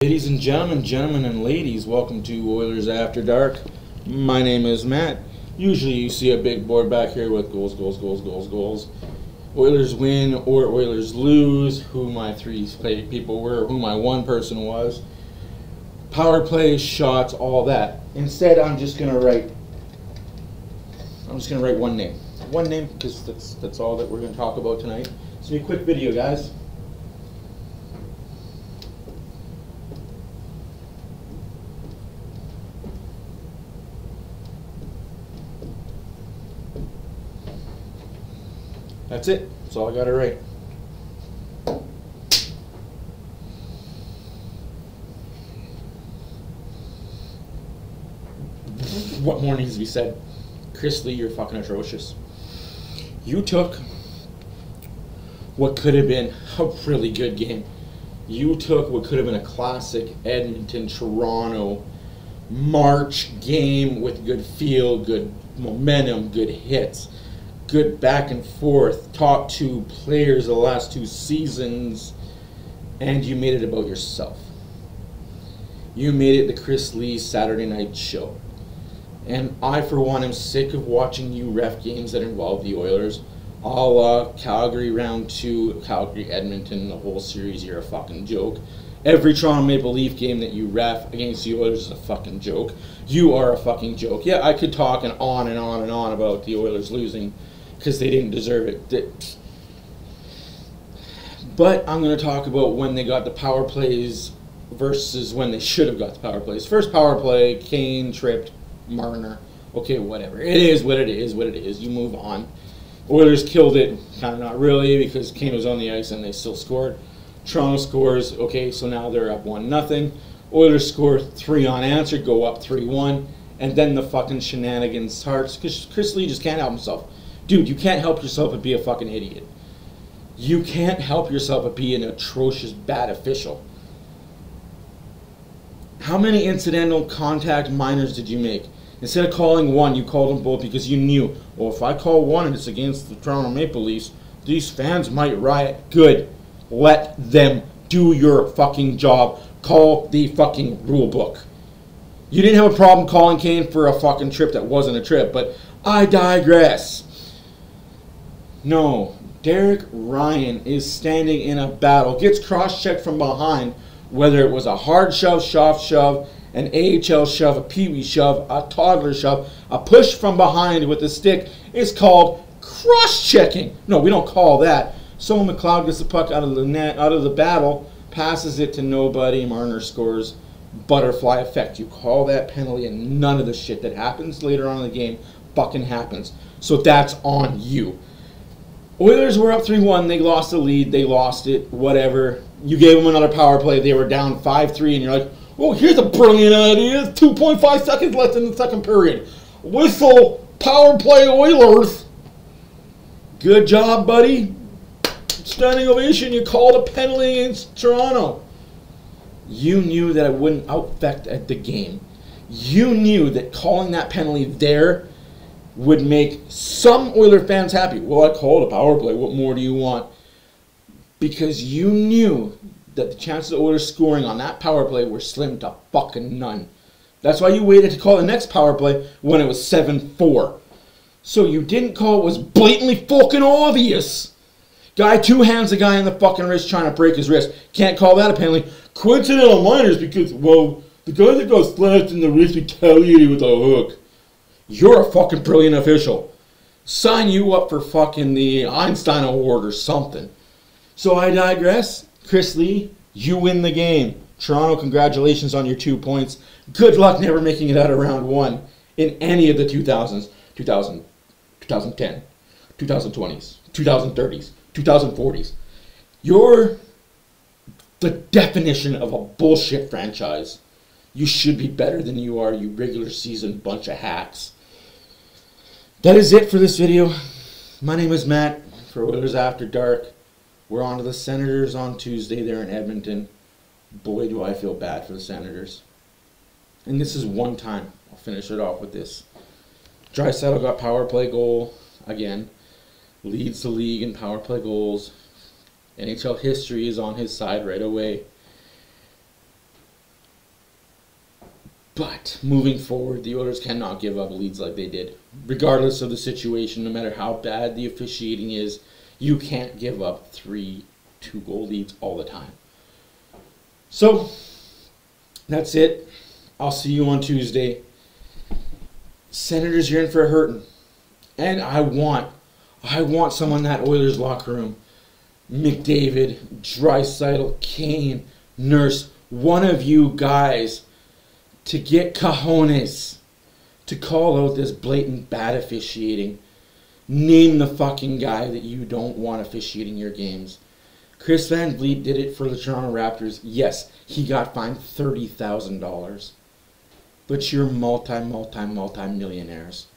Ladies and gentlemen, gentlemen and ladies, welcome to Oilers After Dark. My name is Matt. Usually you see a big board back here with goals, goals, goals, goals, goals. Oilers win or Oilers lose, who my three people were, who my one person was. Power plays, shots, all that. Instead, I'm just going to write one name. One name, because that's all that we're going to talk about tonight. So a quick video, guys. That's it. That's all I got to write. What more needs to be said? Chris Lee, you're fucking atrocious. You took what could have been a really good game. You took what could have been a classic Edmonton-Toronto March game with good feel, good momentum, good hits. Good back and forth, top two players the last two seasons, and you made it about yourself. You made it the Chris Lee Saturday night show. And I, for one, am sick of watching you ref games that involve the Oilers, a la Calgary round two, Calgary, Edmonton, the whole series, you're a fucking joke. Every Toronto Maple Leaf game that you ref against the Oilers is a fucking joke. You are a fucking joke. Yeah, I could talk and on and on and on about the Oilers losing, because they didn't deserve it. But I'm going to talk about when they got the power plays versus when they should have got the power plays. First power play, Kane tripped Marner. Okay, whatever. It is what it is, what it is. You move on. Oilers killed it. Kind of not really, because Kane was on the ice and they still scored. Toronto scores. Okay, so now they're up 1-0. Oilers score 3 unanswered, go up 3-1. And then the fucking shenanigans starts, because Chris Lee just can't help himself. Dude, you can't help yourself but be a fucking idiot. You can't help yourself but be an atrocious bad official. How many incidental contact minors did you make? Instead of calling one, you called them both because you knew, well, if I call one and it's against the Toronto Maple Leafs, these fans might riot. Good. Let them do your fucking job. Call the fucking rule book. You didn't have a problem calling Kane for a fucking trip that wasn't a trip, but I digress. No, Derek Ryan is standing in a battle, gets cross-checked from behind, whether it was a hard shove, soft shove, an AHL shove, a peewee shove, a toddler shove, a push from behind with a stick. It's called cross-checking. No, we don't call that. So McLeod gets the puck out of the net, out of the battle, passes it to nobody, Marner scores. Butterfly effect. You call that penalty, and none of the shit that happens later on in the game fucking happens. So that's on you. Oilers were up 3-1. They lost the lead. They lost it. Whatever. You gave them another power play. They were down 5-3, and you're like, oh, here's a brilliant idea. 2.5 seconds left in the second period. Whistle. Power play, Oilers. Good job, buddy. Standing ovation. You called a penalty against Toronto. You knew that it wouldn't affect at the game. You knew that calling that penalty there would make some Oiler fans happy. Well, I called a power play. What more do you want? Because you knew that the chances of Oilers scoring on that power play were slim to fucking none. That's why you waited to call the next power play when it was 7-4. So you didn't call what was blatantly fucking obvious. Guy two hands the guy in the fucking wrist trying to break his wrist. Can't call that a penalty. Coincidental minors because, well, the guy that got slashed in the wrist retaliated with a hook. You're a fucking brilliant official. Sign you up for fucking the Einstein Award or something. So I digress. Chris Lee, you win the game. Toronto, congratulations on your 2 points. Good luck never making it out of round one in any of the 2000s. 2000, 2010, 2020s, 2030s, 2040s. You're the definition of a bullshit franchise. You should be better than you are, you regular season bunch of hacks. That is it for this video. My name is Matt for Oilers After Dark. We're on to the Senators on Tuesday there in Edmonton. Boy, do I feel bad for the Senators. And this is one time. I'll finish it off with this. Drysdale got power play goal again. Leads the league in power play goals. NHL history is on his side right away. But moving forward, the Oilers cannot give up leads like they did. Regardless of the situation, no matter how bad the officiating is, you can't give up 3 two-goal leads all the time. So, that's it. I'll see you on Tuesday. Senators, you're in for a hurting. And I want someone in that Oilers locker room. McDavid, Drysdale, Kane, Nurse, one of you guys to get cojones to call out this blatant bad officiating. Name the fucking guy that you don't want officiating your games. Chris Van Vliet did it for the Toronto Raptors. Yes, he got fined $30,000. But you're multi-multi-multi-millionaires.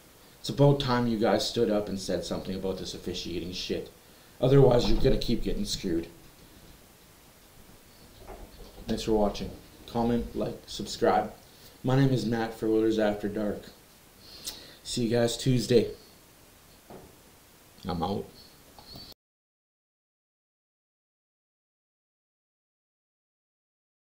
It's about time you guys stood up and said something about this officiating shit. Otherwise, you're going to keep getting screwed. Thanks for watching. Comment, like, subscribe. My name is Matt for Oilers After Dark. See you guys Tuesday. I'm out.